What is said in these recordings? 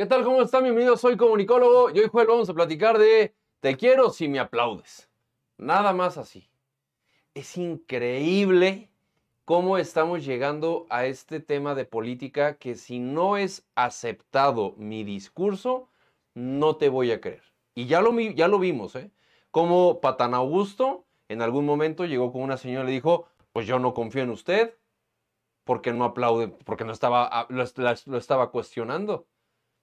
¿Qué tal? ¿Cómo están? Bienvenidos, soy Comunicólogo. Y hoy, Joel, vamos a platicar de Te quiero si me aplaudes. Nada más así. Es increíble cómo estamos llegando a este tema de política que si no es aceptado mi discurso, no te voy a creer. Y ya lo vimos, ¿eh? Como Adán Augusto en algún momento llegó con una señora y le dijo, pues yo no confío en usted porque no aplaude, porque no estaba, lo estaba cuestionando.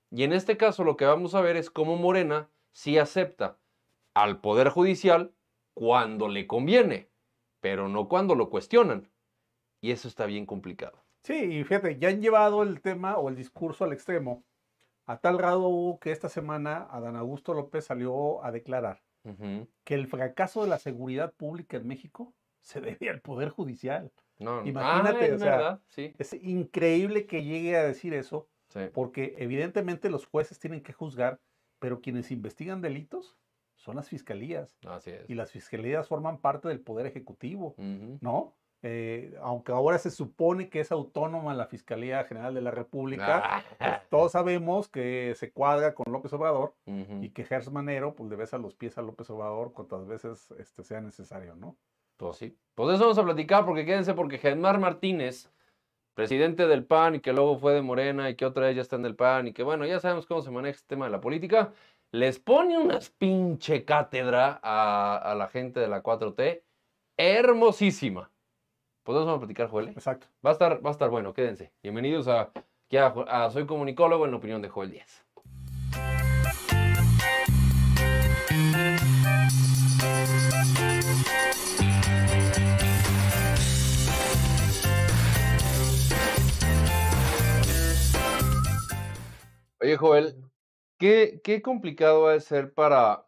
Y en este caso lo que vamos a ver es cómo Morena sí acepta al Poder Judicial cuando le conviene, pero no cuando lo cuestionan. Y eso está bien complicado. Sí, y fíjate, ya han llevado el tema o el discurso al extremo, a tal grado que esta semana Adán Augusto López salió a declarar que el fracaso de la seguridad pública en México se debe al Poder Judicial. No, imagínate, o sea, verdad, sí. Es increíble que llegue a decir eso, sí, porque evidentemente los jueces tienen que juzgar, pero quienes investigan delitos son las fiscalías. Así es. Y las fiscalías forman parte del Poder Ejecutivo, ¿no? Aunque ahora se supone que es autónoma la Fiscalía General de la República, pues todos sabemos que se cuadra con López Obrador y que Gertz Manero pues, le besa los pies a López Obrador cuantas veces sea necesario, ¿no? Pues sí. Pues de eso vamos a platicar, porque quédense, porque Germán Martínez, presidente del PAN y que luego fue de Morena y que otra vez ya está en el PAN y que bueno, ya sabemos cómo se maneja este tema de la política, les pone unas pinche cátedra a la gente de la 4T hermosísima. Pues vamos a platicar, Joel. Exacto. Va a estar bueno, quédense. Bienvenidos a Soy Comunicólogo en la opinión de Joel Díaz. Oye, Joel, ¿qué complicado va a ser para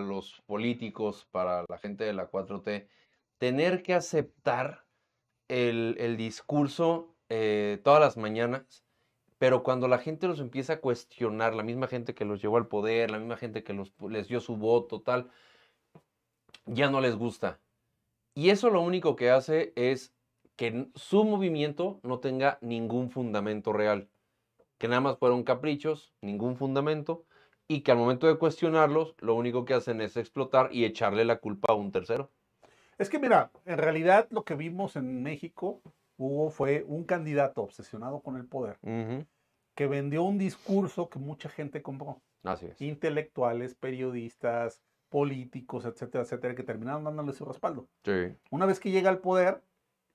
los políticos, para la gente de la 4T, tener que aceptar el discurso todas las mañanas, pero cuando la gente los empieza a cuestionar, la misma gente que los llevó al poder, la misma gente que les dio su voto, tal, ya no les gusta? Y eso lo único que hace es que su movimiento no tenga ningún fundamento real, que nada más fueron caprichos, ningún fundamento, y que al momento de cuestionarlos, lo único que hacen es explotar y echarle la culpa a un tercero. Es que mira, en realidad lo que vimos en México, Hugo, fue un candidato obsesionado con el poder que vendió un discurso que mucha gente compró. Así es. Intelectuales, periodistas, políticos, etcétera, etcétera, que terminaron dándole su respaldo. Sí. Una vez que llega al poder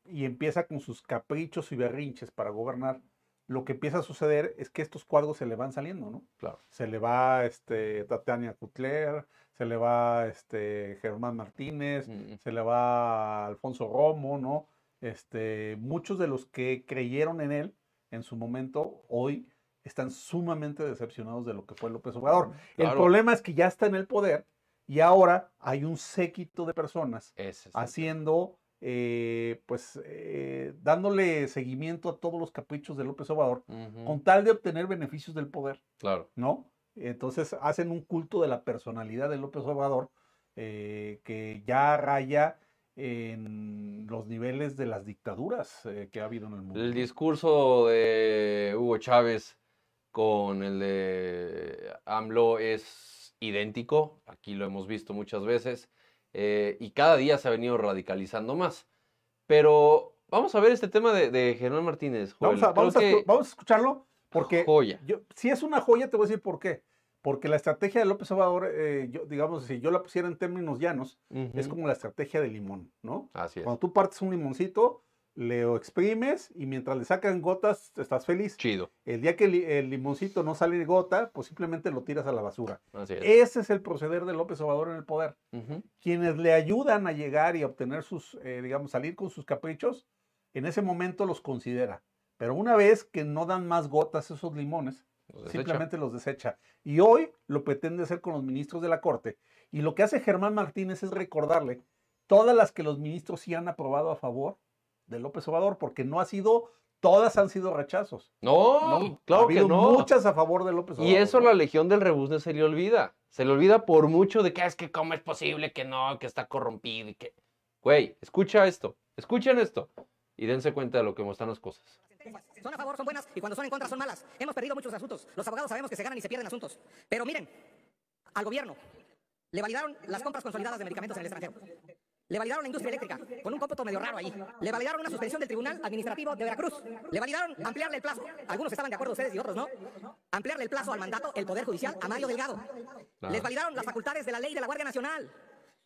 y empieza con sus caprichos y berrinches para gobernar, lo que empieza a suceder es que estos cuadros se le van saliendo, ¿no? Claro. Se le va Tatiana Cutler, se le va Germán Martínez, se le va Alfonso Romo, ¿no? Muchos de los que creyeron en él en su momento, hoy están sumamente decepcionados de lo que fue López Obrador. Claro. El problema es que ya está en el poder y ahora hay un séquito de personas haciendo, dándole seguimiento a todos los caprichos de López Obrador con tal de obtener beneficios del poder. Claro. ¿No? Entonces hacen un culto de la personalidad de López Obrador que ya raya en los niveles de las dictaduras que ha habido en el mundo. El discurso de Hugo Chávez con el de AMLO es idéntico, aquí lo hemos visto muchas veces, y cada día se ha venido radicalizando más. Pero vamos a ver este tema de Germán Martínez, Joel. Vamos a escucharlo. Porque joya. Si es una joya, te voy a decir por qué. Porque la estrategia de López Obrador, digamos, si yo la pusiera en términos llanos, es como la estrategia de limón, ¿no? Así es. Cuando tú partes un limoncito, lo exprimes y mientras le sacan gotas, estás feliz. Chido. El día que el limoncito no sale de gota, pues simplemente lo tiras a la basura. Así es. Ese es el proceder de López Obrador en el poder. Quienes le ayudan a llegar y a obtener sus, digamos, salir con sus caprichos, en ese momento los considera. Pero una vez que no dan más gotas esos limones, simplemente los desecha. Y hoy lo pretende hacer con los ministros de la Corte. Y lo que hace Germán Martínez es recordarle todas las que los ministros sí han aprobado a favor de López Obrador, porque no ha sido, todas han sido rechazos. No, claro ha habido que no. Muchas a favor de López Obrador. Y eso la Legión del Rebuzne se le olvida. Se le olvida por mucho de que es que cómo es posible, que no, que está corrompido y que... Güey, escuchen esto y dense cuenta de lo que están las cosas. Son a favor, son buenas, y cuando son en contra son malas. Hemos perdido muchos asuntos. Los abogados sabemos que se ganan y se pierden asuntos. Pero miren, al gobierno le validaron las compras consolidadas de medicamentos en el extranjero. Le validaron la industria eléctrica, con un cómputo medio raro ahí. Le validaron una suspensión del Tribunal Administrativo de Veracruz. Le validaron ampliarle el plazo. Algunos estaban de acuerdo ustedes y otros no. Ampliarle el plazo al mandato del Poder Judicial a Mario Delgado. Les validaron las facultades de la ley de la Guardia Nacional.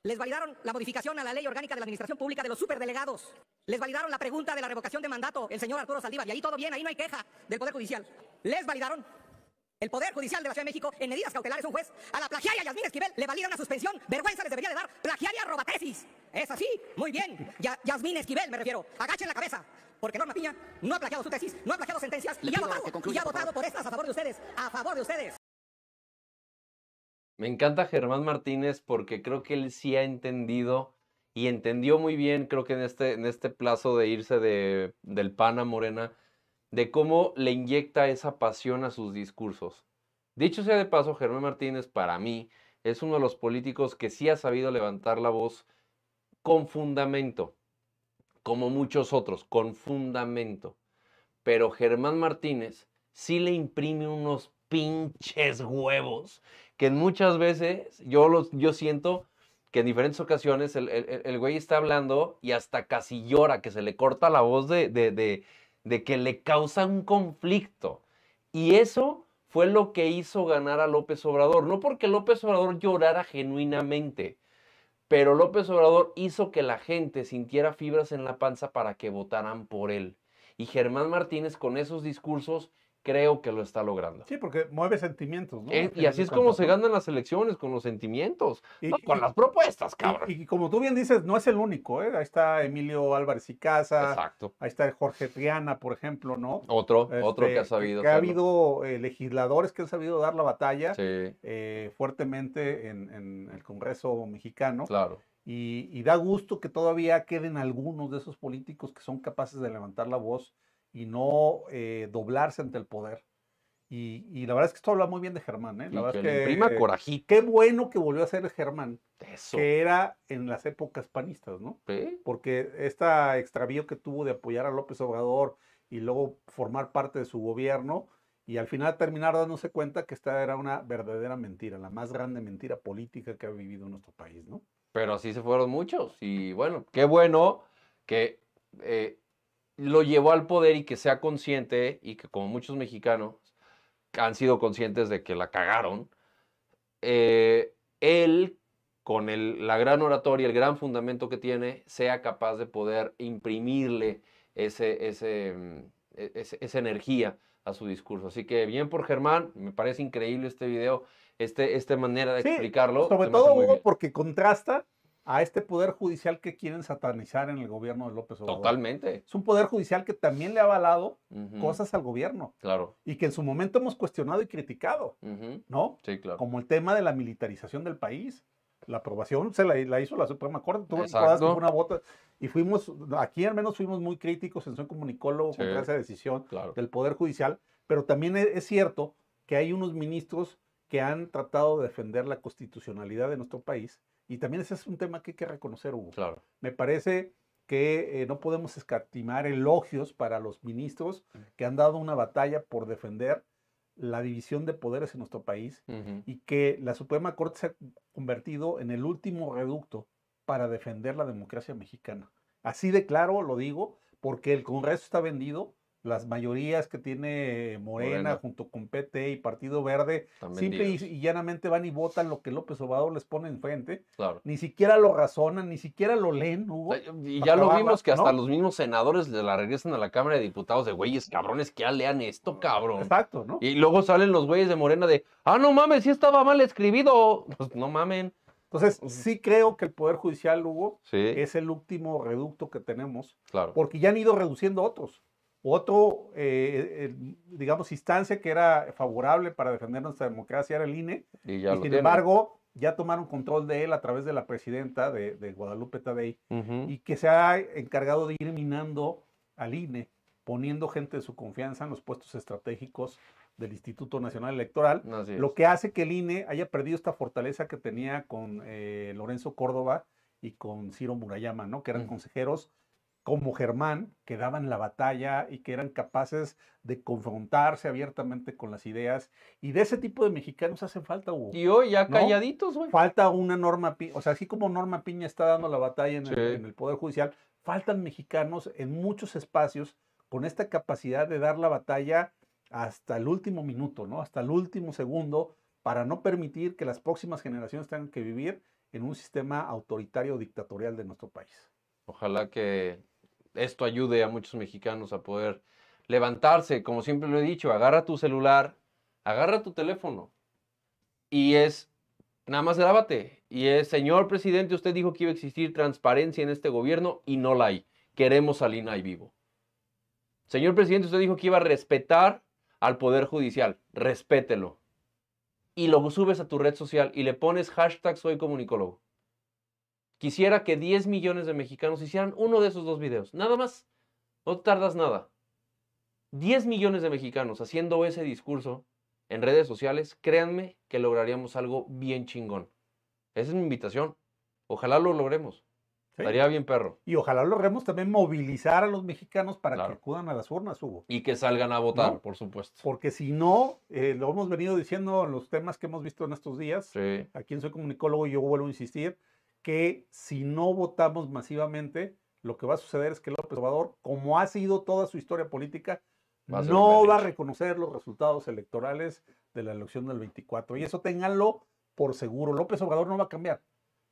Les validaron la modificación a la ley orgánica de la administración pública de los superdelegados. Les validaron la pregunta de la revocación de mandato, el señor Arturo Saldívar. Y ahí todo bien, ahí no hay queja del Poder Judicial. Les validaron el Poder Judicial de la Ciudad de México en medidas cautelares. Un juez a la plagiaria Yasmín Esquivel le valida una suspensión. Vergüenza les debería de dar. Plagiaria robatesis. Es así, muy bien. Yasmín Esquivel, me refiero. Agachen la cabeza, porque Norma Piña no ha plagiado su tesis, no ha plagiado sentencias y ha votado, por estas a favor de ustedes. A favor de ustedes. Me encanta Germán Martínez porque creo que él sí ha entendido y entendió muy bien, creo que en este plazo de irse del PAN a Morena, de cómo le inyecta esa pasión a sus discursos. Dicho sea de paso, Germán Martínez para mí es uno de los políticos que sí ha sabido levantar la voz con fundamento, como muchos otros, con fundamento. Pero Germán Martínez sí le imprime unos pinches huevos, que muchas veces yo siento que en diferentes ocasiones el güey está hablando y hasta casi llora, que se le corta la voz de que le causa un conflicto. Y eso fue lo que hizo ganar a López Obrador. No porque López Obrador llorara genuinamente, pero López Obrador hizo que la gente sintiera fibras en la panza para que votaran por él. Y Germán Martínez con esos discursos creo que lo está logrando. Sí, porque mueve sentimientos, ¿no? Y así es como se ganan las elecciones, con los sentimientos, no con las propuestas, cabrón. Y como tú bien dices, no es el único, ¿eh? Ahí está Emilio Álvarez Icaza. Exacto. Ahí está Jorge Triana, por ejemplo, ¿no? Otro que ha sabido. Que ha habido legisladores que han sabido dar la batalla, sí, fuertemente en el Congreso mexicano. Claro. Y da gusto que todavía queden algunos de esos políticos que son capaces de levantar la voz y no doblarse ante el poder. Y la verdad es que esto habla muy bien de Germán, ¿eh? La verdad es que corajito. Qué bueno que volvió a ser Germán. Eso. Que era en las épocas panistas, ¿no? ¿Sí? Porque este extravío que tuvo de apoyar a López Obrador y luego formar parte de su gobierno y al final terminar dándose cuenta que esta era una verdadera mentira, la más grande mentira política que ha vivido en nuestro país, ¿no? Pero así se fueron muchos y bueno, qué bueno que lo llevó al poder y que sea consciente, y que como muchos mexicanos han sido conscientes de que la cagaron, él, con la gran oratoria, el gran fundamento que tiene, sea capaz de poder imprimirle esa energía a su discurso. Así que bien por Germán, me parece increíble este video, esta manera de explicarlo. Sobre todo, Hugo, porque contrasta a este poder judicial que quieren satanizar en el gobierno de López Obrador. Totalmente. Es un poder judicial que también le ha avalado cosas al gobierno. Claro. Y que en su momento hemos cuestionado y criticado, ¿no? Sí, claro. Como el tema de la militarización del país. La aprobación se la hizo la Suprema Corte. Tú recuerdas que fue una vota. Y fuimos, aquí al menos fuimos muy críticos en Soy Comunicólogo contra esa decisión del Poder Judicial. Pero también es cierto que hay unos ministros que han tratado de defender la constitucionalidad de nuestro país. Y también ese es un tema que hay que reconocer, Hugo. Claro. Me parece que no podemos escatimar elogios para los ministros que han dado una batalla por defender la división de poderes en nuestro país y que la Suprema Corte se ha convertido en el último reducto para defender la democracia mexicana. Así de claro lo digo, porque el Congreso está vendido, las mayorías que tiene Morena junto con PT y Partido Verde simple y llanamente van y votan lo que López Obrador les pone enfrente. Claro. Ni siquiera lo razonan, ni siquiera lo leen, Hugo, y ya lo vimos que hasta los mismos senadores le la regresan a la Cámara de Diputados de güeyes cabrones que ya lean esto, cabrón. Exacto, ¿no? Y luego salen los güeyes de Morena de ah, no mames, sí estaba mal escribido. Pues no mamen. Entonces, sí creo que el Poder Judicial, Hugo, es el último reducto que tenemos. Claro. Porque ya han ido reduciendo otros. Otro, digamos, instancia que era favorable para defender nuestra democracia era el INE. Y sin embargo, ya tomaron control de él a través de la presidenta de Guadalupe Tadei y que se ha encargado de ir minando al INE, poniendo gente de su confianza en los puestos estratégicos del Instituto Nacional Electoral, lo que hace que el INE haya perdido esta fortaleza que tenía con Lorenzo Córdoba y con Ciro Murayama, ¿no? Que eran consejeros como Germán, que daban la batalla y que eran capaces de confrontarse abiertamente con las ideas. Y de ese tipo de mexicanos hacen falta, Hugo. Y hoy ya calladitos, güey. ¿No? Falta una Norma Piña. O sea, así como Norma Piña está dando la batalla en, sí, en el Poder Judicial, faltan mexicanos en muchos espacios con esta capacidad de dar la batalla hasta el último minuto, ¿no? Hasta el último segundo, para no permitir que las próximas generaciones tengan que vivir en un sistema autoritario o dictatorial de nuestro país. Ojalá que esto ayude a muchos mexicanos a poder levantarse. Como siempre lo he dicho, agarra tu celular, agarra tu teléfono y es, nada más grábate. Y es, señor presidente, usted dijo que iba a existir transparencia en este gobierno y no la hay. Queremos al INE vivo. Señor presidente, usted dijo que iba a respetar al Poder Judicial. Respételo. Y lo subes a tu red social y le pones hashtag Soy Comunicólogo. Quisiera que 10 millones de mexicanos hicieran uno de esos dos videos. Nada más. No tardas nada. 10 millones de mexicanos haciendo ese discurso en redes sociales, créanme que lograríamos algo bien chingón. Esa es mi invitación. Ojalá lo logremos. Sí. Estaría bien perro. Y ojalá logremos también movilizar a los mexicanos para, claro, que acudan a las urnas, Hugo. Y que salgan a votar, ¿no? Por supuesto. Porque si no, lo hemos venido diciendo en los temas que hemos visto en estos días. Sí. Aquí en Soy Comunicólogo yo vuelvo a insistir que si no votamos masivamente, lo que va a suceder es que López Obrador, como ha sido toda su historia política, no va a reconocer los resultados electorales de la elección del 24. Y eso ténganlo por seguro. López Obrador no va a cambiar.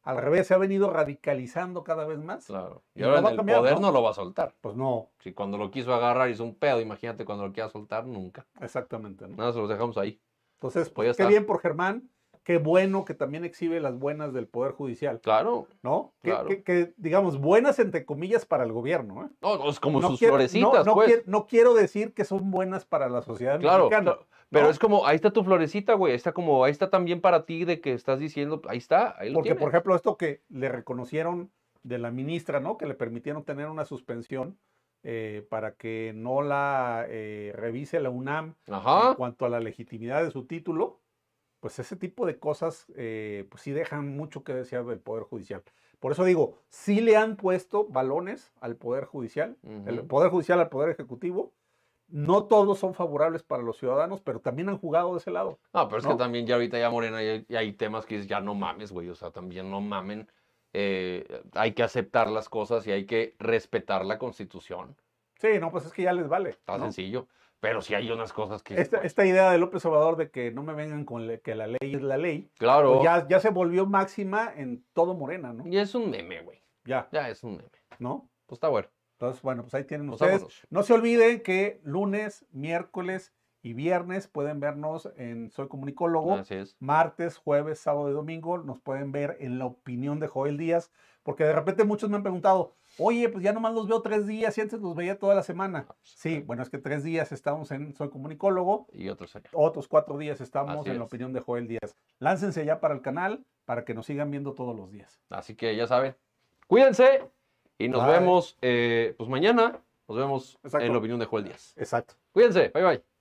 Al revés, se ha venido radicalizando cada vez más. Claro. Y ahora no en el cambiar, poder no lo va a soltar. Pues no. Si cuando lo quiso agarrar hizo un pedo, imagínate cuando lo quiera soltar, nunca. Exactamente. ¿No? Nada, se los dejamos ahí. Entonces, pues, qué bien por Germán. Qué bueno que también exhibe las buenas del Poder Judicial. Claro. ¿No? Claro. Que digamos, buenas entre comillas para el gobierno. ¿Eh? No, es como no sus florecitas, pues. No quiero decir que son buenas para la sociedad, claro, mexicana. Claro, pero no, es como, ahí está tu florecita, güey. Está como, ahí está también para ti de que estás diciendo, ahí está, ahí lo porque, tienes. Por ejemplo, esto que le reconocieron de la ministra, ¿no? Que le permitieron tener una suspensión para que no la revise la UNAM. Ajá. En cuanto a la legitimidad de su título. Pues ese tipo de cosas pues sí dejan mucho que desear del Poder Judicial. Por eso digo, sí le han puesto balones al Poder Judicial, el Poder Judicial al Poder Ejecutivo. No todos son favorables para los ciudadanos, pero también han jugado de ese lado. Ah, pero es, ¿no?, que también ya ahorita ya Morena ya hay temas que ya no mames, güey. O sea, también no mamen. Hay que aceptar las cosas y hay que respetar la Constitución. Sí, no, pues es que ya les vale. Está, ¿no?, sencillo. Pero si hay unas cosas que... Esta idea de López Obrador de que no me vengan con que la ley es la ley. Claro. Pues ya se volvió máxima en todo Morena, ¿no? Ya es un meme, güey. Ya es un meme. ¿No? Pues está bueno. Entonces, bueno, pues ahí tienen ustedes. Vámonos. No se olviden que lunes, miércoles y viernes pueden vernos en Soy Comunicólogo. Así es. Martes, jueves, sábado y domingo nos pueden ver en La Opinión de Joel Díaz. Porque de repente muchos me han preguntado... Oye, pues ya nomás los veo 3 días y antes los veía toda la semana. Sí, bueno, es que 3 días estamos en Soy Comunicólogo. Y otros allá. Otros 4 días estamos así en La Opinión de Joel Díaz. Láncense ya para el canal para que nos sigan viendo todos los días. Así que ya saben, cuídense y nos vemos pues mañana. Nos vemos, exacto, en La Opinión de Joel Díaz. Exacto. Cuídense, bye bye.